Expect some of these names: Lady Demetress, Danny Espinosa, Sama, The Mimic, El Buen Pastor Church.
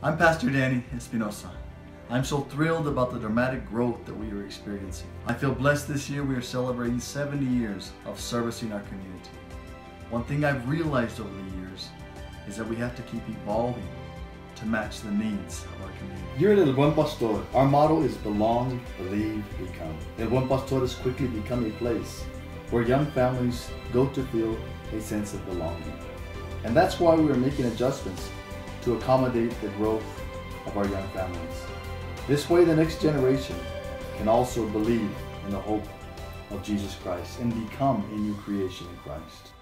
I'm Pastor Danny Espinosa. I'm so thrilled about the dramatic growth that we are experiencing. I feel blessed this year we are celebrating 70 years of servicing our community. One thing I've realized over the years is that we have to keep evolving to match the needs of our community. Here at El Buen Pastor, our motto is belong, believe, become. El Buen Pastor has quickly become a place where young families go to feel a sense of belonging. And that's why we are making adjustments to accommodate the growth of our young families. This way the next generation can also believe in the hope of Jesus Christ and become a new creation in Christ.